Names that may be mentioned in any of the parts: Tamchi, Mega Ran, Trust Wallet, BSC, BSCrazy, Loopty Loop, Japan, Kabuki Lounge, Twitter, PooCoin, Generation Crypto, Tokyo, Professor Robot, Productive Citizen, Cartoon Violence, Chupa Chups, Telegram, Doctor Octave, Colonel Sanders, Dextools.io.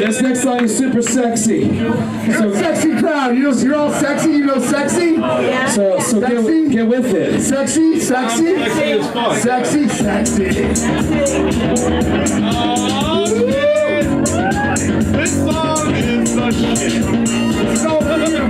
This next line is super sexy. You're a sexy crowd. You're all sexy. You know sexy? Yeah. So get with it. Sexy, sexy, sexy, sexy, sexy. Oh, yeah. This song is the shit. It's all for you.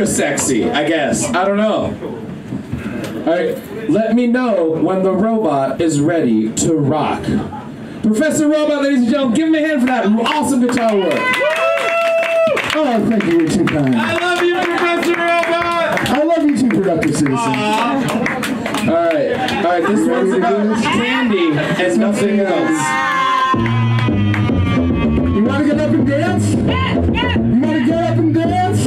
Sexy, I guess. I don't know. All right, let me know when the robot is ready to rock. Professor Robot, ladies and gentlemen, give him a hand for that awesome guitar work. Oh, thank you, you're too kind. I love you, Professor Robot! I love you too, Productive Citizen. All right, this one's about candy and nothing else. You want to get up and dance? You want to get up and dance?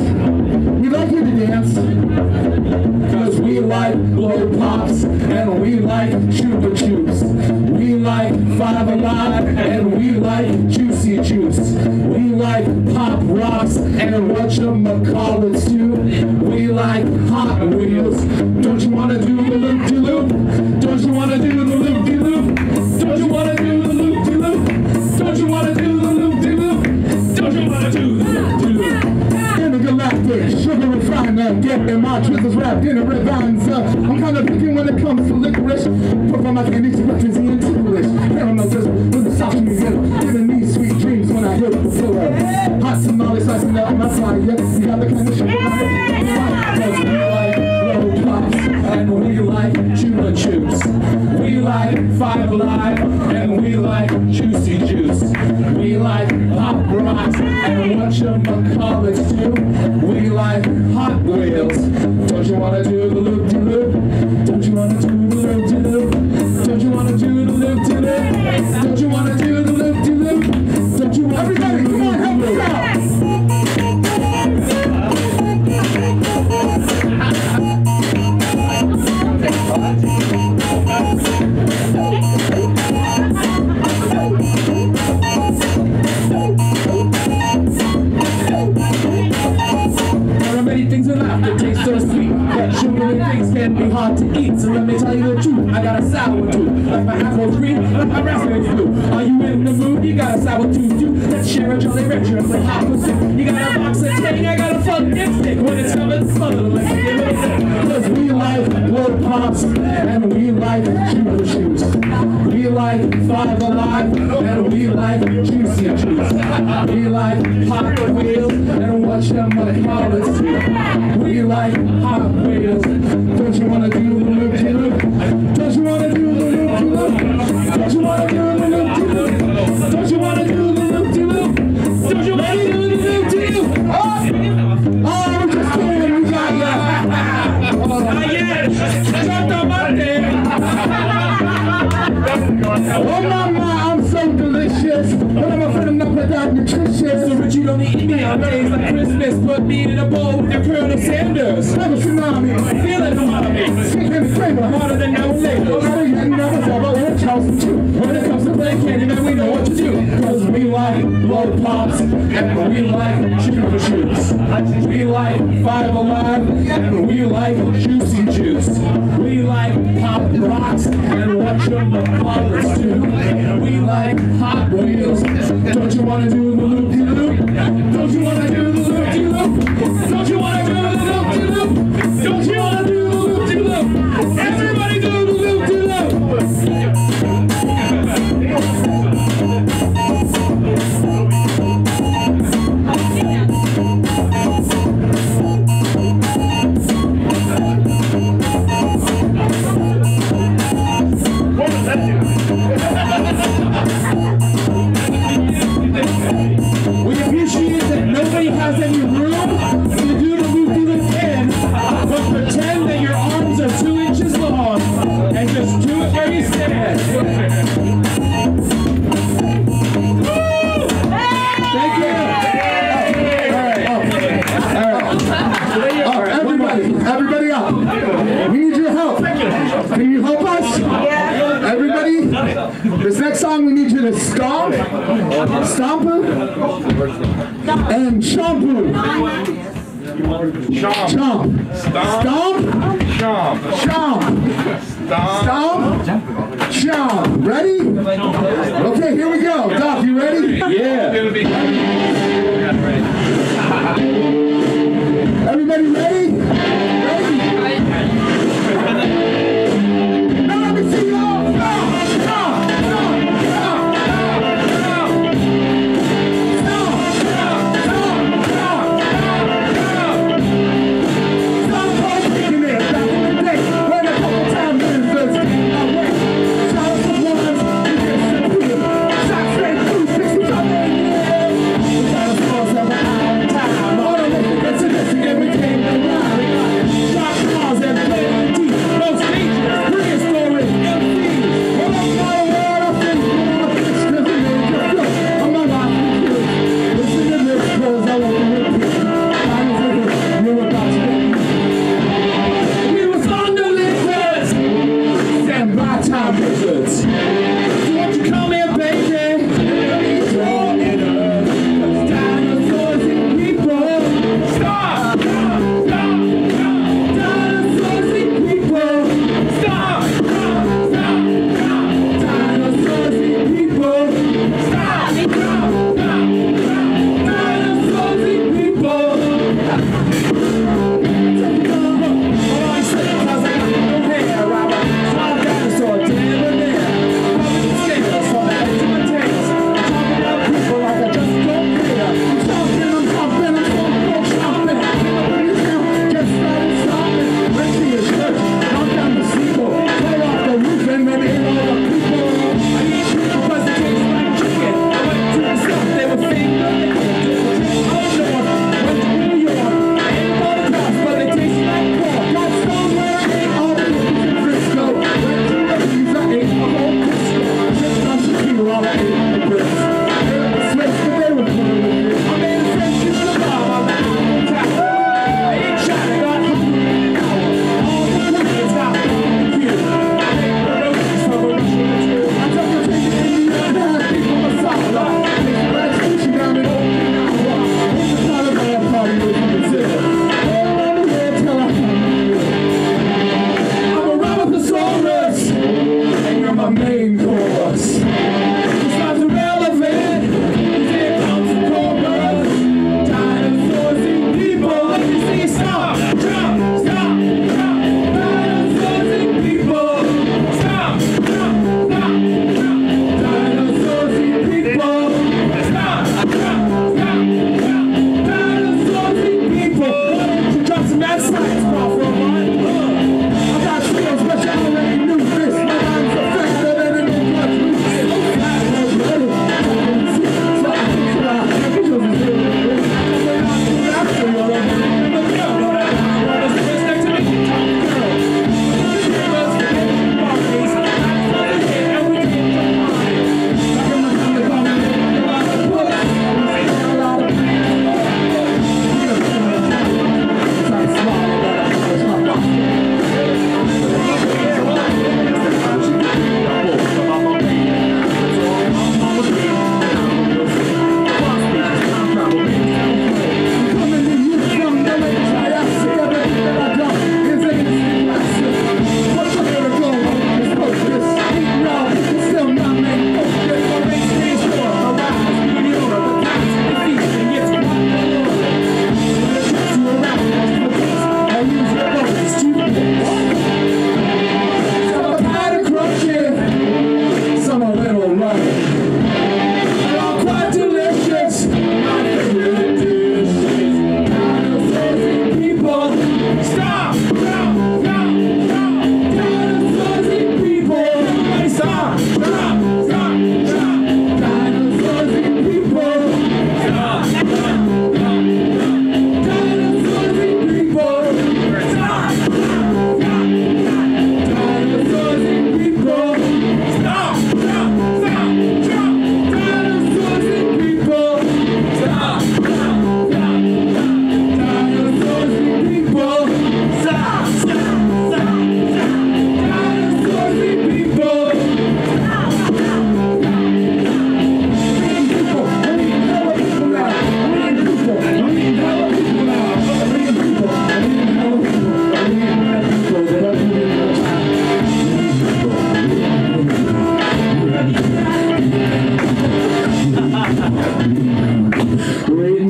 We like you to dance. Because we like blow pops, and we like chupa chups. We like Five Alive, and we like Juicy Juice. We like Pop Rocks, and whatchamacallits too. We like Hot Wheels. Don't you wanna do the Loopty Loop? Don't you wanna do the Loopty Loop? Don't you wanna do the Loopty Loop? Don't you wanna do the Loopty Loop? Don't you wanna do the Loopty Loop? Intergalactic, sugar refiner, getting my truths wrapped in a red vines up. I'm kinda picking when it comes to licorice. Put my mouth in these buttons and ticklish. Caramel drizzle, with the soft in the middle. Giving me sweet dreams when I hit the floor. Hot tamales slicing up my fire. You got the kind of sugar I like blow pops, and we like Chupa Chups. We like Five Alive, and we like Juicy Juice. We like Pop Rocks, and whatchamacallits too. We like Hot Wheels. Don't you wanna do the loop-de-loop? Don't you wanna do the loop-de-loop? Don't you wanna do the loop-de-loop? Don't you wanna do the loop-de-loop? Don't you wanna do the loop-de-loop? Everybody, come on, help us out! Be hard to eat, so let me tell you the truth. I got a sour tooth, like my apple green, like my raspberry blue. Are you in the mood? You got a sour tooth too. Let's share a Jolly Rancher and play hot pursuit. You got a box of tang, I got a fun dipstick. When it's coming, smothered, let's give it a sip. 'Cause we like blow pops, and we like Chupa Chups. We like Five Alive, and we like Juicy Juice. We like Hot Wheels, and whatchamacallits too. We like Hot Wheels. Don't you wanna do the loop-de-loop? Don't you wanna do the loop-de-loop? Don't you wanna do the loop-de-loop? Don't you wanna do the loop-de-loop? Don't you wanna do the loop-de-loop? Oh, we're just kidding, we got ya! Not yet! Shut the mud there! Oh mama, I'm so delicious, but I'm afraid I'm not that nutritious. So rich you don't eat me on days like Christmas. Put me in a bowl with your Colonel Sanders. I'm a tsunami. Feel it, harder than now and later. I know you didn't know before, but we're Charleston too. When it comes to playing candy, man, we know what to do. Cause we like blow pops, and we like Chupa Chups. We like Five Alive, and we like Juicy Juice. We like Pop Rocks, and whatchamacallits too. We like Hot Wheels. Don't you wanna do the loop-de-loop? Don't you wanna do the loop-de-loop? Don't you wanna do the loop-de-loop? Don't you wanna do the loop-de-loop? Everybody do the loop-de-loop. What does that do? Has any room to do the loop-de-loop in, but pretend that your arms are 2 inches long and just do it where you stand. Thank you. All right. Everybody up. We need your help. Can you help us? Everybody, this next song we need you to stomp, stomper, and shampoo. Chomp. Stomp. Chomp. Chomp. Stomp. Chomp. Ready? Okay, here we go. Doc, you ready? Yeah. Everybody ready? Ready? Now let me see y'all.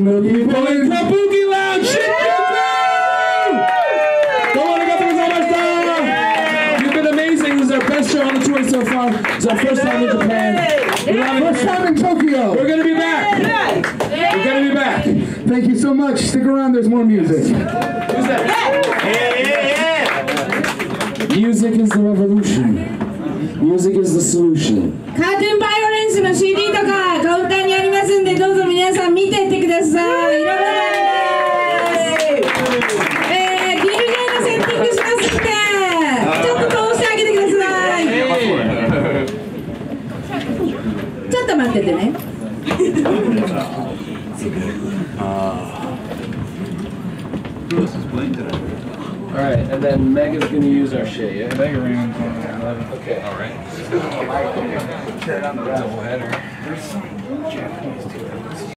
the people in Kabuki Lounge. Shit, you don't want to get things on my side. You've been amazing. This is our best show on the tour so far. It's our first time in Japan. First time in Tokyo. We're going to be back. We're going to be back. Thank you so much. Stick around. There's more music. Who's that? Yeah. Music is the revolution. Music is the solution. Cartoon Violence の CD とかカウンターにありますんで、どうぞ皆さん見ていってください。いろいろです。DJ のセッティングしますんで、ちょっと通してあげてください。ちょっと待っててね。All right, and then Megan's gonna use our shit, yeah? Mega ran on 11. Okay. All right. Double header. There's some Japanese too.